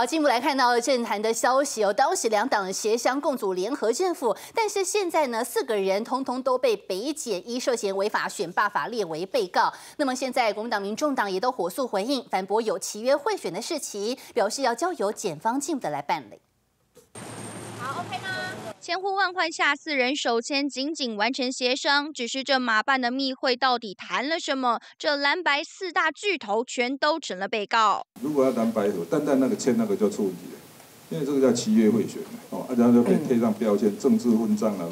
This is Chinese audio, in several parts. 好，进一步来看到政坛的消息哦。当时两党协商共组联合政府，但是现在呢，4个人通通都被北检依涉嫌违法选罢法列为被告。那么现在国民党、民众党也都火速回应，反驳有契约贿选的事情，表示要交由检方进一步的来办理。好 ，OK 吗？ 千呼万唤下，4人手牵紧紧完成协商。只是这马办的密会到底谈了什么？这蓝白4大巨头全都成了被告。如果要蓝白合，单单那个签那个就出问题了，因为这个叫契约贿选哦，然后就被贴上标签、政治混账了。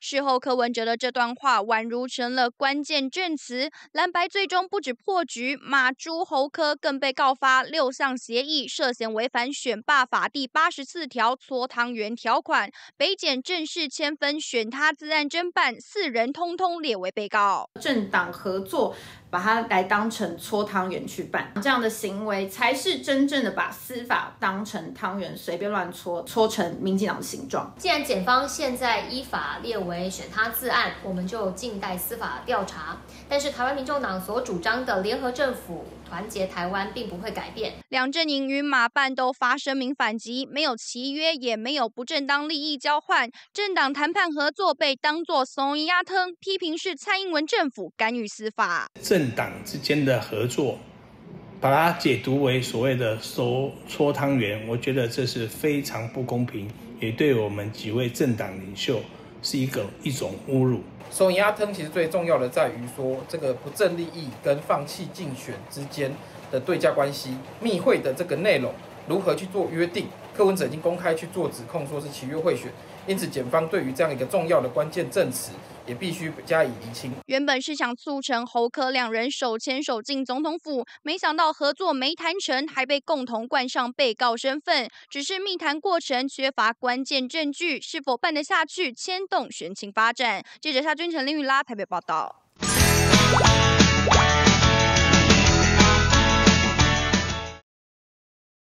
事后柯文哲的这段话宛如成了关键证词，蓝白最终不止破局，马朱侯柯更被告发6项协议涉嫌违反选罢法第84条搓汤圆条款。北检正式签分选他自案侦办，4人通通列为被告。政党合作把它来当成搓汤圆去办，这样的行为才是真正的把司法当成汤圆随便乱搓，搓成民进党的形状。既然检方现在依法列为 选他自案，我们就静待司法调查。但是台湾民众党所主张的联合政府、团结台湾并不会改变。两阵营与马办都发声明反击，没有契约，也没有不正当利益交换。政党谈判合作被当作怂恿鸭汤，批评是蔡英文政府干预司法。政党之间的合作，把它解读为所谓的搓汤圆，我觉得这是非常不公平，也对我们几位政党领袖 是一种侮辱。手压腾其实最重要的在于说，这个不正利益跟放弃竞选之间的对价关系，密会的这个内容如何去做约定，柯文哲已经公开去做指控，说是契约贿选，因此检方对于这样一个重要的关键证词 也必须加以厘清。原本是想促成侯柯2人手牵手进总统府，没想到合作没谈成，还被共同冠上被告身份。只是密谈过程缺乏关键证据，是否办得下去，牵动选情发展。记者夏君成、林玉拉台北报道。